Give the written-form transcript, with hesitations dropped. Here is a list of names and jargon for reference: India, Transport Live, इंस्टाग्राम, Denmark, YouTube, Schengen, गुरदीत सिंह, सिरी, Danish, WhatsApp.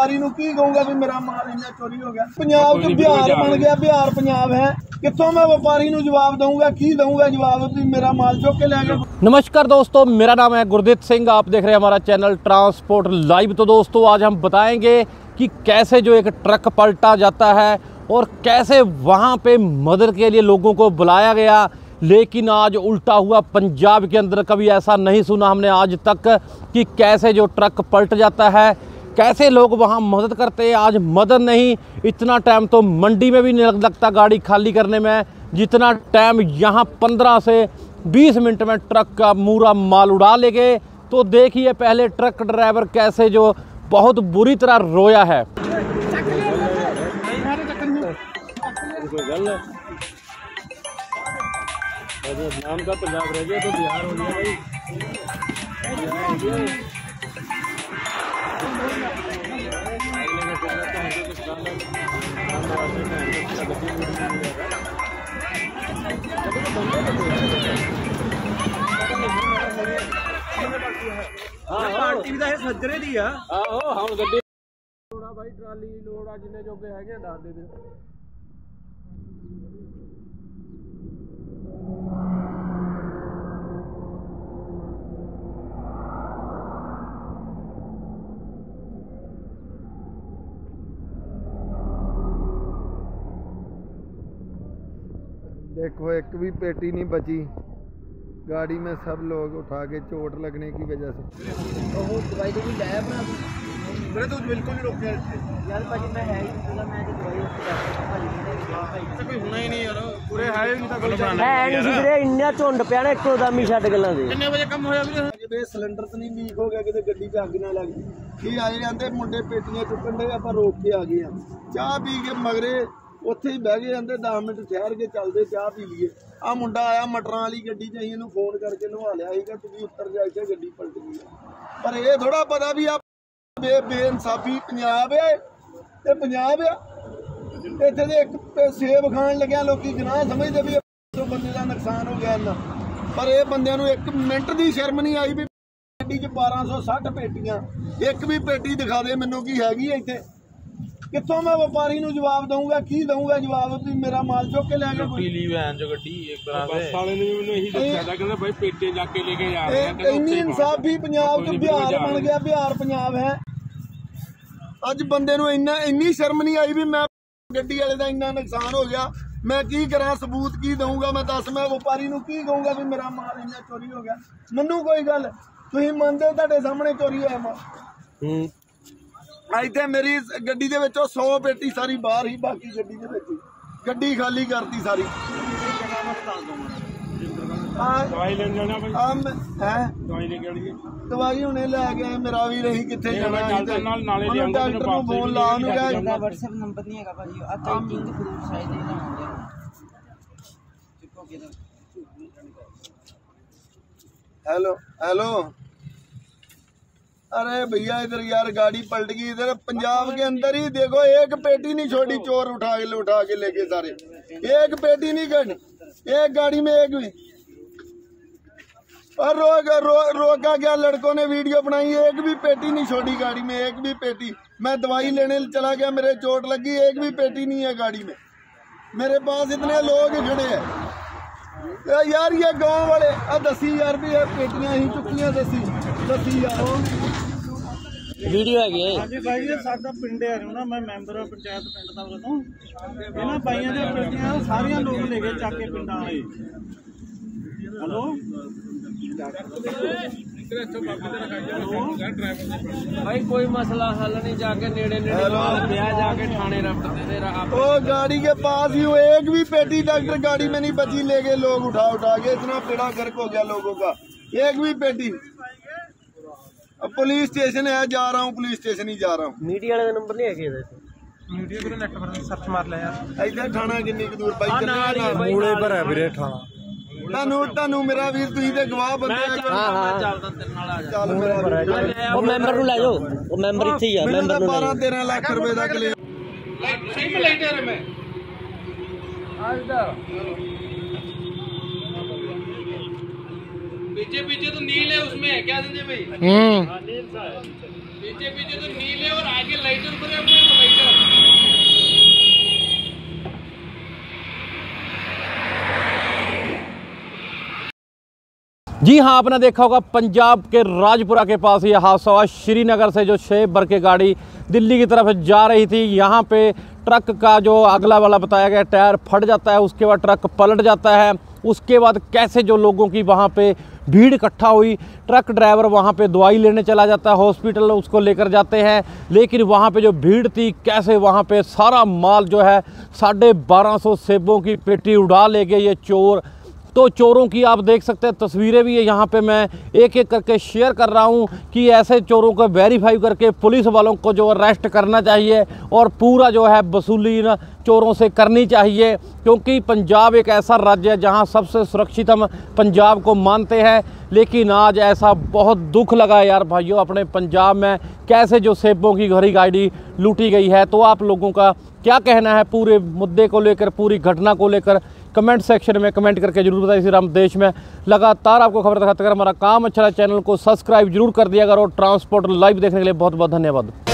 व्यापारी नूं की कहूंगा भी मेरा माल इन्ना चोरी हो गया। पंजाब तो बिहार बन गया, बिहार पंजाब है, कितों मैं व्यापारी नूं जवाब दूंगा, की दूंगा जवाब, भी मेरा माल चुक के ले गए। नमस्कार दोस्तों, मेरा नाम है गुरदीत सिंह, आप देख रहे हैं हमारा चैनल ट्रांसपोर्ट लाइव। तो दोस्तों आज हम बताएंगे कि कैसे जो एक ट्रक पलटा जाता है और कैसे वहाँ पे मदद के लिए लोगों को बुलाया गया, लेकिन आज उल्टा हुआ पंजाब के अंदर कभी ऐसा नहीं सुना हमने आज तक कि कैसे जो ट्रक पलट जाता है, कैसे लोग वहाँ मदद करते हैं। आज मदद नहीं, इतना टाइम तो मंडी में भी नहीं लगता गाड़ी खाली करने में, जितना टाइम यहाँ 15 से 20 मिनट में ट्रक का पूरा माल उड़ा ले गए। तो देखिए पहले ट्रक ड्राइवर कैसे जो बहुत बुरी तरह रोया है। नाम का पंजाब रह गया तो बिहार हो गया भाई। पार्टी का सजरे दी है हम गड्डी लोड़ा भाई, ट्राली लोड़ा जिन्हें जो के है डाल दे दे। देखो एक भी पेटी नहीं बची गाड़ी में, सब लोग उठा के चोट लगने की वजह से। इन्ना झुंड पिया ना इको दम ही छड्ड गल्लां दे। कितने बजे कम होया वीरे? जिदे सिलेंडर तो नहीं लीक हो गया किते गड्डी च अग ना लग गई। आए आंदे मुंडे पेटियां चुकन दे, आपां रोक के आ गए हां। चाह पी के मगरे ਉੱਥੇ ਹੀ ਬਹਿ ਗਏ, ਅੰਦਰ 10 ਮਿੰਟ ਠਹਿਰ ਕੇ ਚੱਲਦੇ ਚਾਹ ਪੀ ਲਈਏ। ਆ ਮੁੰਡਾ ਆਇਆ ਮਟਰਾਂ ਵਾਲੀ ਗੱਡੀ 'ਚ, ਅਸੀਂ ਇਹਨੂੰ ਫੋਨ ਕਰਕੇ ਨਵਾ ਲਿਆ ਸੀਗਾ ਤੁਸੀਂ ਉੱਤਰ ਜਾ ਕੇ ਗੱਡੀ ਪਲਟ ਗਈ। ਪਰ ਇਹ ਥੋੜਾ ਪਤਾ ਵੀ ਆ ਬੇਇਨਸਾਫੀ ਪੰਜਾਬ ਹੈ, ਤੇ ਪੰਜਾਬ ਆ ਇੱਥੇ ਦੇ ਇੱਕ ਸੇਬ ਖਾਣ ਲੱਗਿਆ ਲੋਕੀ ਗੁਨਾਹ ਸਮਝਦੇ ਵੀ ਇਹ ਬੰਦੇ ਦਾ ਨੁਕਸਾਨ ਹੋ ਗਿਆ ਇੰਨਾ। ਪਰ ਇਹ ਬੰਦਿਆਂ ਨੂੰ ਇੱਕ ਮਿੰਟ ਦੀ ਸ਼ਰਮ ਨਹੀਂ ਆਈ ਵੀ ਗੱਡੀ 'ਚ 1260 ਪੇਟੀਆਂ, ਇੱਕ ਵੀ ਪੇਟੀ ਦਿਖਾ ਦੇ ਮੈਨੂੰ ਕੀ ਹੈਗੀ ਇੱਥੇ। कितों मैं व्यापारी नूं जवाब दूंगा, की दूंगा जवाब, भी मेरा माल चुक के ले गए। इन्नी इंसाफ भी पंजाब तो बिहार बन गया, बिहार पंजाब है। अज बंदे नूं इन्नी शर्म नहीं आई भी मैं गड्डी वाले दा इन्ना नुकसान हो गया, मैं की करा, सबूत की दूंगा मैं, दस मैं व्यापारी नूं की कहूंगा भी मेरा माल इन्ना चोरी हो गया। मन्नू कोई गल तुसीं मनदे, तुहाडे सामने चोरी होया माल। इतने मेरी गड्डी दे विचों 100 पेटी सारी बाहर ही, बाकी गड्डी दे विच गड्डी खाली करती सारी। दवाई लेने जाना भाई, हैं दवाई लेके आनी, दवाई हुणे लै के आए मेरा वीर। असीं कित्थे जाना, डॉक्टर नूं फोन ला, उहनूं कह WhatsApp नंबर नहीं हैगा भाजी, आ टैकिंग दे प्रूफ शायद नहीं होंदे। हेलो हेलो, अरे भैया इधर यार गाड़ी पलट गई इधर पंजाब के अंदर ही। देखो एक पेटी नहीं छोड़ी, चोर उठा के लेके सारे, एक पेटी नहीं गई एक गाड़ी में, एक भी। और रोका क्या लड़कों ने वीडियो बनाई, एक भी पेटी नहीं छोड़ी गाड़ी में, एक भी पेटी। मैं दवाई लेने चला गया, मेरे चोट लगी, एक भी पेटी नहीं है गाड़ी में। मेरे पास इतने लोग खड़े हैं यार, ये गाँव वाले। दसी यार भी पेटियां ही चुकियां, दसी यार ਵੀਡੀਓ ਹੈਗੀ ਹੈ। ਹਾਂਜੀ ਭਾਈ ਜੀ ਸਾਡਾ ਪਿੰਡ ਹੈ ਨਾ, ਮੈਂ ਮੈਂਬਰ ਹਾਂ ਪੰਚਾਇਤ ਪਿੰਡ ਦਾ ਉਦੋਂ। ਇਹਨਾਂ ਬਾਈਆਂ ਦੇ ਪੇਟੀਆਂ ਸਾਰੀਆਂ ਲੋਕ ਲੈ ਗਏ ਚੱਕ ਕੇ ਪਿੰਡਾਂ ਵਾਲੇ। ਹਲੋ ਭਾਈ ਕੋਈ ਮਸਲਾ ਹੱਲ ਨਹੀਂ, ਜਾ ਕੇ ਨੇੜੇ ਮਾਲ ਪਿਆ, ਜਾ ਕੇ ਥਾਣੇ ਰਪਟਦੇ ਨੇ ਰਾਹ। ਉਹ ਗਾੜੀ ਕੇ ਪਾਸ ਹੀ ਇੱਕ ਵੀ ਪੇਟੀ ਡਾਕਟਰ ਗਾੜੀ ਮੈਂ ਨਹੀਂ ਬਚੀ, ਲੈ ਗਏ ਲੋਗ ਉਠਾ ਕੇ। ਇਤਨਾ ਪੇੜਾ गर्क हो गया लोगों का, एक भी पेटी। अब पुलिस स्टेशन है, जा रहा हूँ पुलिस स्टेशन ही जा रहा हूँ। मीडिया वाले का नंबर नहीं है क्या इधर? मीडिया पर नेट पर सर्च मार ले यार। इधर थाना कितनी दूर भाई, मूड़े पर है वीरे थाना। ਤੁਹਾਨੂੰ ਮੇਰਾ ਵੀਰ ਤੁਸੀਂ ਤੇ ਗਵਾਹ ਬੰਦੇ ਆ। ਹਾਂ ਹਾਂ ਚੱਲਦਾ ਤੇਰੇ ਨਾਲ ਆ ਜਾ, ਚੱਲ ਮੇਰਾ ਉਹ ਮੈਂਬਰ ਨੂੰ ਲੈ ਜਾਓ, ਉਹ ਮੈਂਬਰ ਇੱਥੇ ਹੀ ਆ। ਮੈਂਬਰ ਨੂੰ 12-13 ਲੱਖ ਰੁਪਏ ਦਾ ਕਲੇ ਸਿਮ ਲੈਟਰ ਮੈਂ ਅੱਜ ਦਾ पीछे तो नील है उसमें, क्या देंगे भाई? पीछे पीछे तो नीले और आगे लाइटर पर अपने जी हाँ, आपने देखा होगा पंजाब के राजपुरा के पास ये हादसा हुआ। श्रीनगर से जो 6 भर के गाड़ी दिल्ली की तरफ जा रही थी, यहाँ पे ट्रक का जो अगला वाला बताया गया टायर फट जाता है, उसके बाद ट्रक पलट जाता है। उसके बाद कैसे जो लोगों की वहाँ पे भीड़ इकट्ठा हुई, ट्रक ड्राइवर वहाँ पे दवाई लेने चला जाता है, हॉस्पिटल उसको लेकर जाते हैं, लेकिन वहाँ पे जो भीड़ थी कैसे वहाँ पे सारा माल जो है 1250 सेबों की पेटी उड़ा ले गए ये चोर। तो चोरों की आप देख सकते हैं तस्वीरें भी है, यहाँ पे मैं एक एक करके शेयर कर रहा हूँ कि ऐसे चोरों को वेरीफाई करके पुलिस वालों को जो अरेस्ट करना चाहिए और पूरा जो है वसूली ना चोरों से करनी चाहिए, क्योंकि पंजाब एक ऐसा राज्य है जहाँ सबसे सुरक्षित हम पंजाब को मानते हैं। लेकिन आज ऐसा बहुत दुख लगा यार भाइयों, अपने पंजाब में कैसे जो सेबों की घड़ी गाड़ी लूटी गई है। तो आप लोगों का क्या कहना है पूरे मुद्दे को लेकर, पूरी घटना को लेकर, कमेंट सेक्शन में कमेंट करके जरूर बताइए। इसी राम देश में लगातार आपको खबर दिखाते हैं। हमारा काम अच्छा लगा चैनल को सब्सक्राइब जरूर कर दिया करो। ट्रांसपोर्ट लाइव देखने के लिए बहुत बहुत धन्यवाद।